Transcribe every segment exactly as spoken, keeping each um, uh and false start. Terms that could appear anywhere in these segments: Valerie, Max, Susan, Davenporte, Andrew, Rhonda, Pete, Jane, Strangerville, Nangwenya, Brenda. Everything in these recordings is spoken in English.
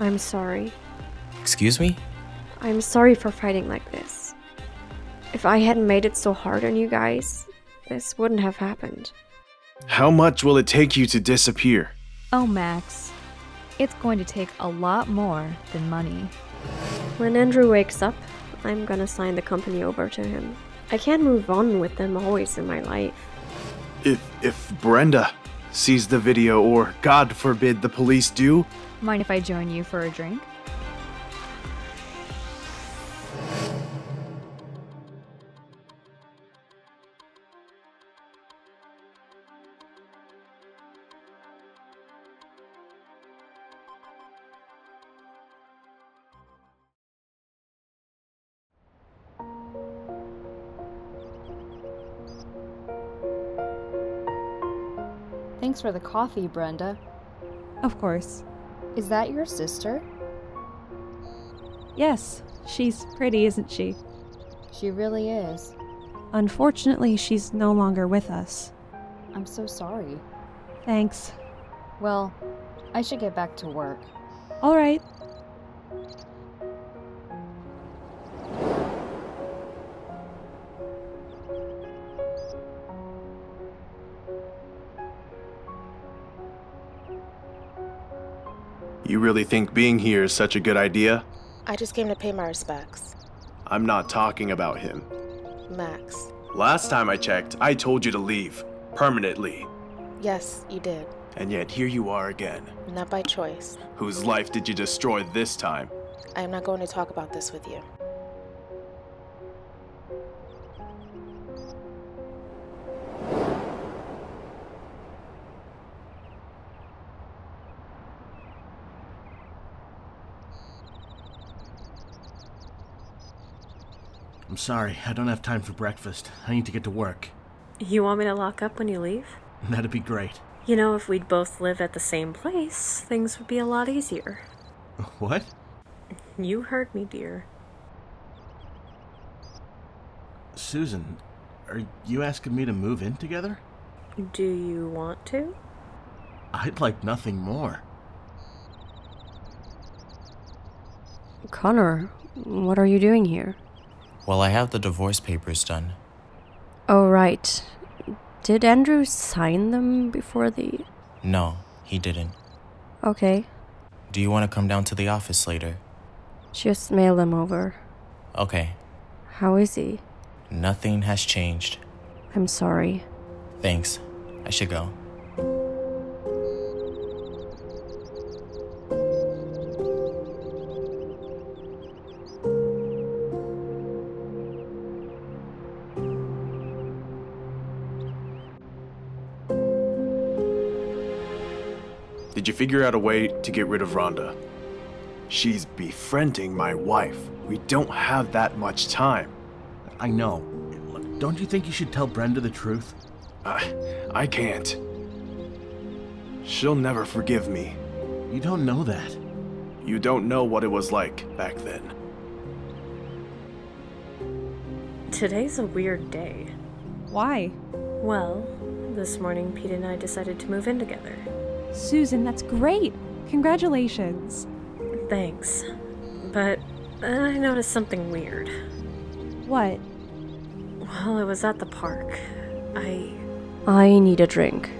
I'm sorry. Excuse me? I'm sorry for fighting like this. If I hadn't made it so hard on you guys, this wouldn't have happened. How much will it take you to disappear? Oh, Max. It's going to take a lot more than money. When Andrew wakes up, I'm gonna sign the company over to him. I can't move on with them always in my life. If, if Brenda sees the video, or God forbid the police do... Mind if I join you for a drink? Thanks for the coffee, Brenda. Of course. Is that your sister? Yes, she's pretty, isn't she? She really is. Unfortunately, she's no longer with us. I'm so sorry. Thanks. Well, I should get back to work. All right. You really think being here is such a good idea? I just came to pay my respects. I'm not talking about him. Max. Last time I checked, I told you to leave. Permanently. Yes, you did. And yet here you are again. Not by choice. Whose life did you destroy this time? I am not going to talk about this with you. I'm sorry, I don't have time for breakfast. I need to get to work. You want me to lock up when you leave? That'd be great. You know, if we'd both live at the same place, things would be a lot easier. What? You heard me, dear. Susan, are you asking me to move in together? Do you want to? I'd like nothing more. Connor, what are you doing here? Well, I have the divorce papers done. Oh, right. Did Andrew sign them before the... No, he didn't. Okay. Do you want to come down to the office later? Just mail them over. Okay. How is he? Nothing has changed. I'm sorry. Thanks. I should go. Did you figure out a way to get rid of Rhonda? She's befriending my wife. We don't have that much time. I know. Don't you think you should tell Brenda the truth? I, I can't. She'll never forgive me. You don't know that. You don't know what it was like back then. Today's a weird day. Why? Well, this morning Pete and I decided to move in together. Susan, that's great! Congratulations! Thanks. But I noticed something weird. What? Well, it was at the park. I... I need a drink.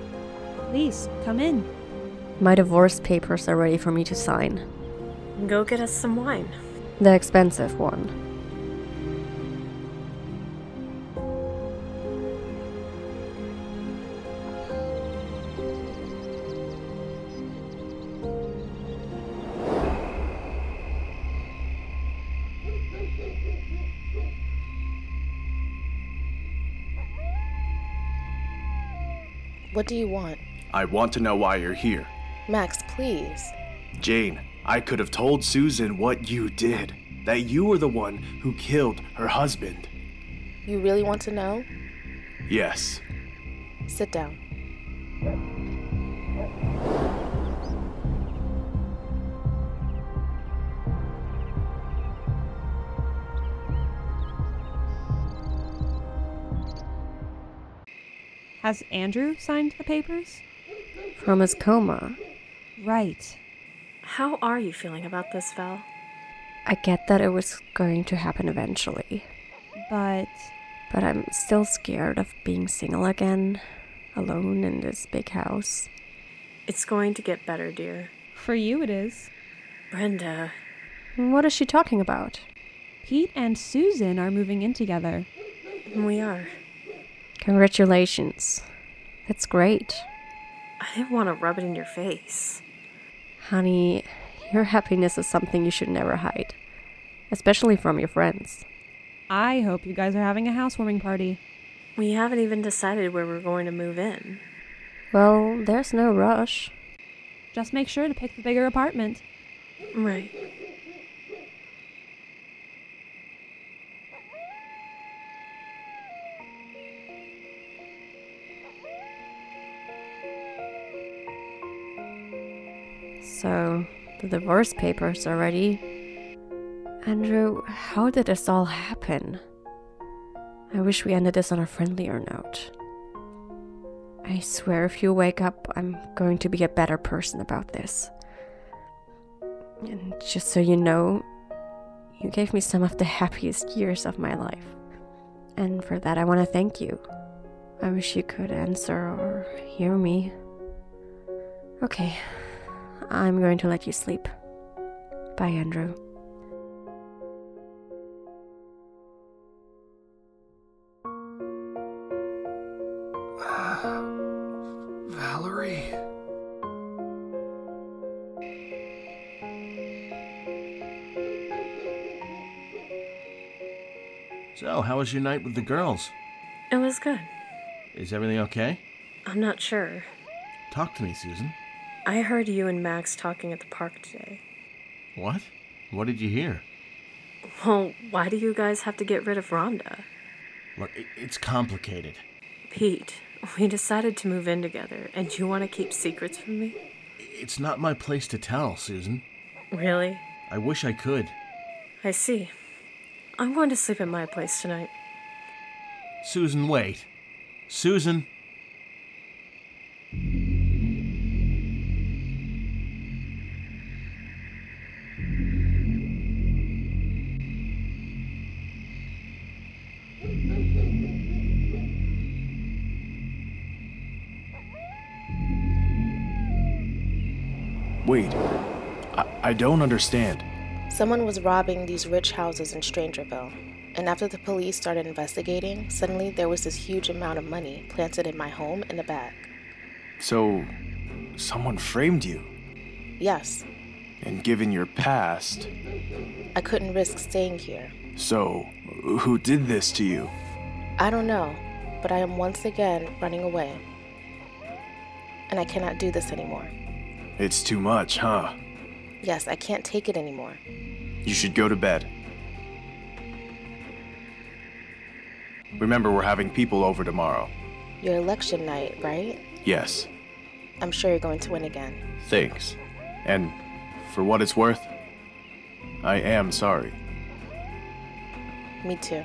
Please, come in. My divorce papers are ready for me to sign. Go get us some wine. The expensive one. What do you want? I want to know why you're here. Max, please. Jane, I could have told Susan what you did. That you were the one who killed her husband. You really want to know? Yes. Sit down. Has Andrew signed the papers? From his coma. Right. How are you feeling about this, Val? I get that it was going to happen eventually. But... But I'm still scared of being single again, alone in this big house. It's going to get better, dear. For you it is. Brenda... What is she talking about? Pete and Susan are moving in together. We are. Congratulations. That's great. I didn't want to rub it in your face. Honey, your happiness is something you should never hide. Especially from your friends. I hope you guys are having a housewarming party. We haven't even decided where we're going to move in. Well, there's no rush. Just make sure to pick the bigger apartment. Right. So, the divorce papers are ready. Andrew, how did this all happen? I wish we ended this on a friendlier note. I swear if you wake up, I'm going to be a better person about this. And just so you know, you gave me some of the happiest years of my life. And for that, I want to thank you. I wish you could answer or hear me. Okay. I'm going to let you sleep. Bye, Andrew. Uh, Valerie. So, how was your night with the girls? It was good. Is everything okay? I'm not sure. Talk to me, Susan. I heard you and Max talking at the park today. What? What did you hear? Well, why do you guys have to get rid of Rhonda? Look, it's complicated. Pete, we decided to move in together, and you want to keep secrets from me? It's not my place to tell, Susan. Really? I wish I could. I see. I'm going to sleep at my place tonight. Susan, wait. Susan... Wait, I, I don't understand. Someone was robbing these rich houses in Strangerville, and after the police started investigating, suddenly there was this huge amount of money planted in my home in the back. So, someone framed you? Yes. And given your past... I couldn't risk staying here. So, who did this to you? I don't know, but I am once again running away. And I cannot do this anymore. It's too much, huh? Yes, I can't take it anymore. You should go to bed. Remember, we're having people over tomorrow. Your election night, right? Yes. I'm sure you're going to win again. Thanks. And for what it's worth, I am sorry. Me too.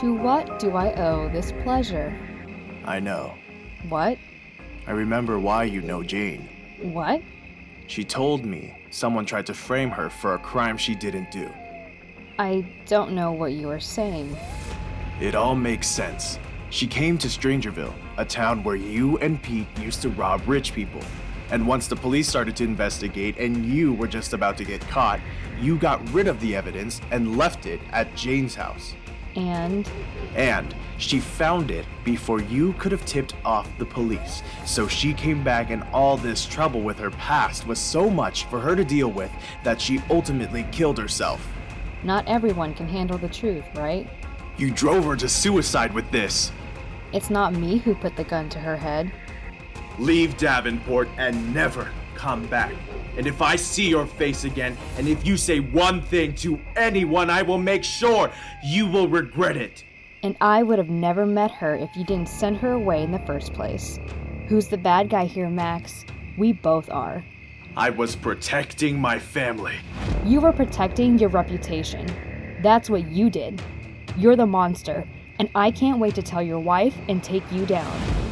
To what do I owe this pleasure? I know. What? I remember why you know Jane. What? She told me someone tried to frame her for a crime she didn't do. I don't know what you are saying. It all makes sense. She came to Strangerville, a town where you and Pete used to rob rich people. And once the police started to investigate and you were just about to get caught, you got rid of the evidence and left it at Jane's house. And? And she found it before you could have tipped off the police. So she came back, and all this trouble with her past was so much for her to deal with that she ultimately killed herself. Not everyone can handle the truth, right? You drove her to suicide with this. It's not me who put the gun to her head. Leave Davenport and never come back. And if I see your face again, and if you say one thing to anyone, I will make sure you will regret it. And I would have never met her if you didn't send her away in the first place. Who's the bad guy here, Max? We both are. I was protecting my family. You were protecting your reputation. That's what you did. You're the monster, and I can't wait to tell your wife and take you down.